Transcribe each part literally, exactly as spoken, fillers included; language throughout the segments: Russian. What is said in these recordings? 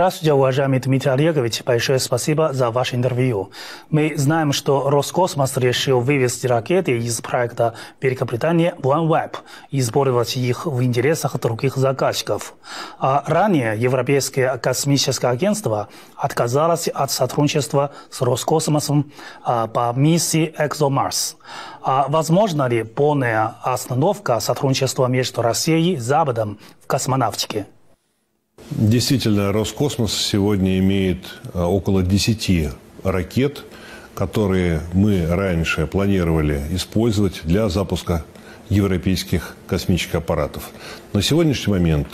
Здравствуйте, уважаемый Дмитрий Олегович. Большое спасибо за ваше интервью. Мы знаем, что Роскосмос решил вывести ракеты из проекта Великобритании OneWeb и использовать их в интересах других заказчиков. А ранее Европейское космическое агентство отказалось от сотрудничества с Роскосмосом по миссии ExoMars. А возможно ли полная остановка сотрудничества между Россией и Западом в космонавтике? Действительно, Роскосмос сегодня имеет около десяти ракет, которые мы раньше планировали использовать для запуска европейских космических аппаратов. На сегодняшний момент,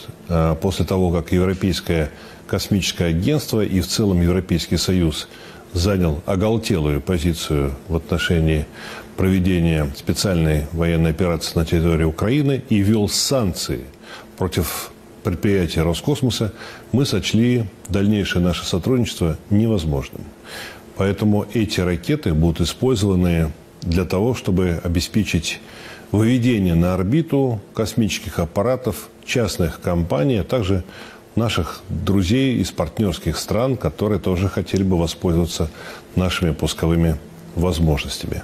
после того, как Европейское космическое агентство и в целом Европейский Союз занял оголтелую позицию в отношении проведения специальной военной операции на территории Украины и ввел санкции против предприятия Роскосмоса, мы сочли дальнейшее наше сотрудничество невозможным. Поэтому эти ракеты будут использованы для того, чтобы обеспечить выведение на орбиту космических аппаратов частных компаний, а также наших друзей из партнерских стран, которые тоже хотели бы воспользоваться нашими пусковыми возможностями.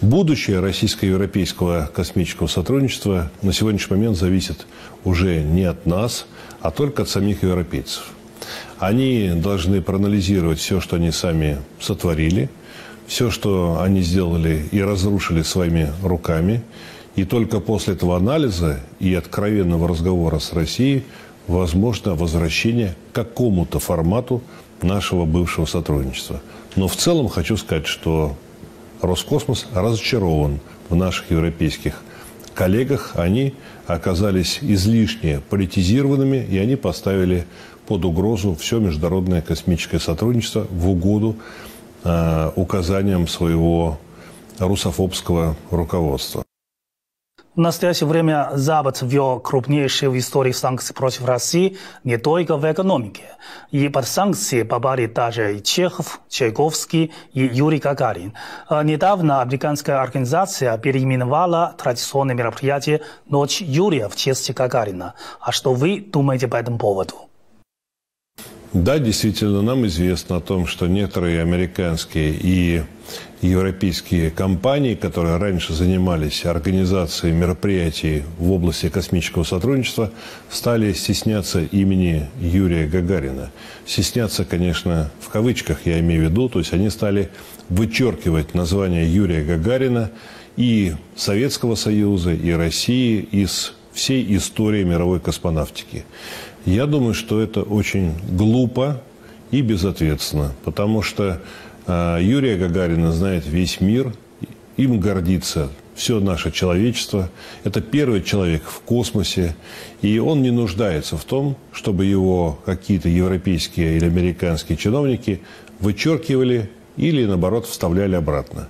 Будущее российско-европейского космического сотрудничества на сегодняшний момент зависит уже не от нас, а только от самих европейцев. Они должны проанализировать все, что они сами сотворили, все, что они сделали и разрушили своими руками. И только после этого анализа и откровенного разговора с Россией возможно возвращение к какому-то формату нашего бывшего сотрудничества. Но в целом хочу сказать, что Роскосмос разочарован в наших европейских коллегах. Они оказались излишне политизированными, и они поставили под угрозу все международное космическое сотрудничество в угоду э, указаниям своего русофобского руководства. В настоящее время Запад ввел крупнейшие в истории санкции против России не только в экономике. И под санкции попали даже и Чехов, Чайковский и Юрий Гагарин. Недавно американская организация переименовала традиционное мероприятие «Ночь Юрия» в честь Гагарина. А что вы думаете по этому поводу? Да, действительно, нам известно о том, что некоторые американские и европейские компании, которые раньше занимались организацией мероприятий в области космического сотрудничества, стали стесняться имени Юрия Гагарина. Стесняться, конечно, в кавычках я имею в виду, то есть они стали вычеркивать название Юрия Гагарина и Советского Союза, и России из всей истории мировой космонавтики. Я думаю, что это очень глупо и безответственно, потому что э, Юрия Гагарина знает весь мир, им гордится все наше человечество. Это первый человек в космосе, и он не нуждается в том, чтобы его какие-то европейские или американские чиновники вычеркивали или, наоборот, вставляли обратно.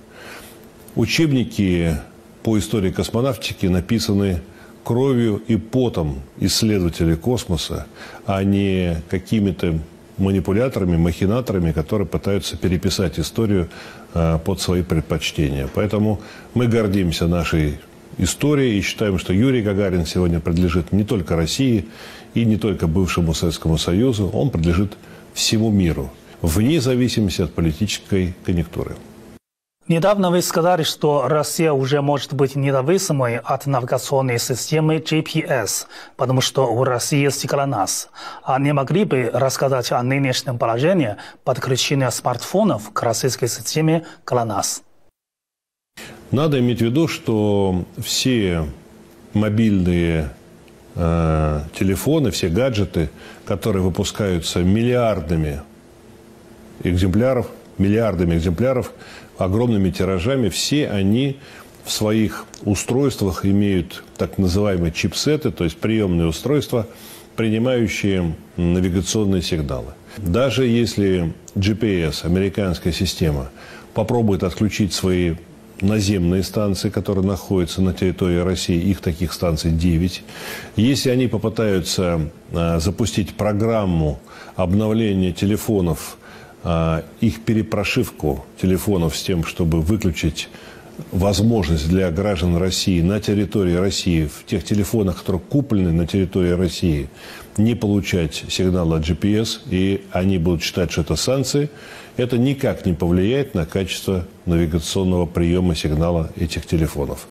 Учебники по истории космонавтики написаны кровью и потом исследователей космоса, а не какими-то манипуляторами, махинаторами, которые пытаются переписать историю э, под свои предпочтения. Поэтому мы гордимся нашей историей и считаем, что Юрий Гагарин сегодня принадлежит не только России и не только бывшему Советскому Союзу, он принадлежит всему миру, вне зависимости от политической конъюнктуры. Недавно вы сказали, что Россия уже может быть независимой от навигационной системы джи пи эс, потому что у России есть ГЛОНАСС. А не могли бы рассказать о нынешнем положении подключения смартфонов к российской системе ГЛОНАСС? Надо иметь в виду, что все мобильные э, телефоны, все гаджеты, которые выпускаются миллиардами экземпляров, миллиардами экземпляров, огромными тиражами, все они в своих устройствах имеют так называемые чипсеты, то есть приемные устройства, принимающие навигационные сигналы. Даже если джи пи эс, американская система, попробует отключить свои наземные станции, которые находятся на территории России, их таких станций девять. Если они попытаются э, запустить программу обновления телефонов, их перепрошивку телефонов с тем, чтобы выключить возможность для граждан России на территории России, в тех телефонах, которые куплены на территории России, не получать сигнал от джи пи эс, и они будут считать, что это санкции, это никак не повлияет на качество навигационного приема сигнала этих телефонов.